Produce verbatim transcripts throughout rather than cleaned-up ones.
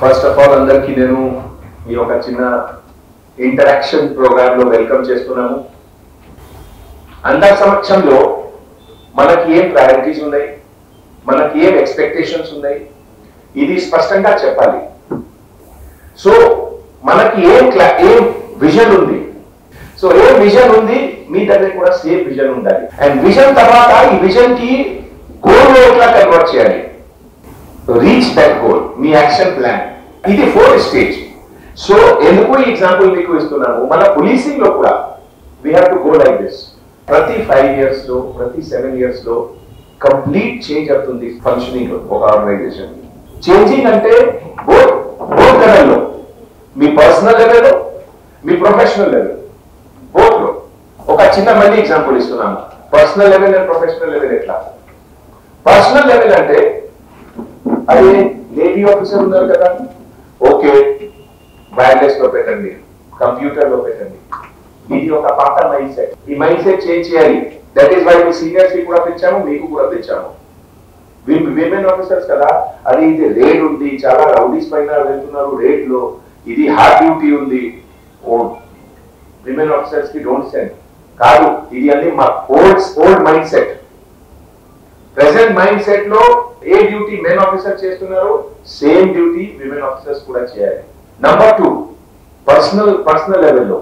First of all అందరికీ నేను ఈ ఒక చిన్న ఇంటరాక్షన్ ప్రోగ్రామ్ లో వెల్కమ్ చేస్తున్నాము. అందరి సమక్షంలో మనకి ఏం ప్రయారిటీస్ ఉన్నాయి, మనకి ఏం ఎక్స్పెక్టేషన్స్ ఉన్నాయి, ఇది స్పష్టంగా చెప్పాలి. సో మనకి ఏం ఏం విజన్ ఉంది, సో ఏం విజన్ ఉంది, మీ దగ్గర కూడా సేమ్ విజన్ ఉండాలి. అండ్ విజన్ తర్వాత ఈ విజన్ కి గోల్ ఎట్లా కన్వర్ట్ చేయాలి, రీచ్ దట్ గోల్, మీ యాక్షన్ ప్లాన్, ఇది ఫోర్త్ స్టేజ్. సో ఎందుకు ఈ ఎగ్జాంపుల్ మీకు ఇస్తున్నాము, మన పోలీసింగ్ లో కూడా we have to go like this. ప్రతి ఫైవ్ ఇయర్స్ లో ప్రతి సెవెన్ ఇయర్స్ లో కంప్లీట్ చేంజ్ అవుతుంది ఫంక్షనింగ్ ఒక ఆర్గనైజేషన్. చేంజింగ్ అంటే బోత్ బోత్ లెవెల్లో, మీ పర్సనల్ లెవెల్లో మీ ప్రొఫెషనల్ లెవెల్ బోత్ లో. ఒక చిన్న మళ్ళీ ఎగ్జాంపుల్ ఇస్తున్నాము, personal level and professional level ఎట్లా. పర్సనల్ లెవెల్ అంటే అదే నేవీ ఆఫీసర్ ఉన్నారు కదా, ఓకే వైర్లెస్ లో పెట్టండి, కంప్యూటర్ లో పెట్టండి, ఇది ఒక పాత మైండ్ సెట్. ఈ మైండ్ సెట్ చేంజ్ చేయాలి. దట్ ఈస్ వై మీ సీనియర్స్ కి కూడా తెచ్చాము, మీకు కూడా తెచ్చాము. విమెన్ ఆఫీసర్స్ కదా, అది ఇది రేడ్ ఉంది, చాలా రౌడీస్ పైన వెళ్తున్నారు రేడ్ లో, ఇది హార్డ్ డ్యూటీ ఉంది, విమెన్ ఆఫీసర్స్ కి డోంట్ సెండ్ కాదు. ఇది అన్ని మా old old mind set. Present mind set లో ఏ డ్యూటీ మెన్ ఆఫీసర్ చేస్తున్నారో సేమ్ డ్యూటీ విమెన్ ఆఫీసర్స్ కూడా చేయాలి. నంబర్ టూ, పర్సనల్ పర్సనల్ లెవెల్లో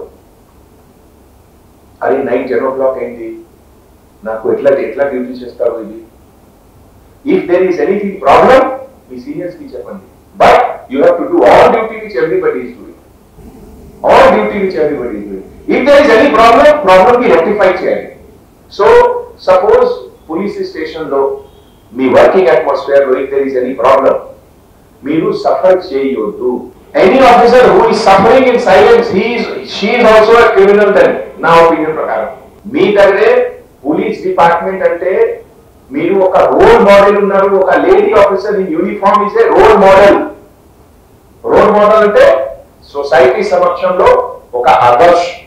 అది నైట్ టెన్ ఓ క్లాక్ అయింది, నాకు ఎట్లా ఎట్లా డ్యూటీ చేస్తారు ఇది. If there is anything problem మీ సీనియర్స్ కి చెప్పండి, but you have to do all duty which everybody is doing, all duty which everybody is doing. If there is any problem problem కి రెక్టిఫై చేయాలి. So suppose police station లో మీ working atmosphere లో if there is any problem మీరు suffer చేయొద్దు. Any officer who is suffering in silence he is she is also a criminal then, నా opinion ప్రకారం. మీ దగ్గరే పోలీస్ డిపార్ట్మెంట్ అంటే మీరు ఒక రోల్ మోడల్ ఉన్నారు. ఒక lady officer in uniform is a role model. Role model అంటే సొసైటీ సమక్షంలో ఒక ఆదర్శ్.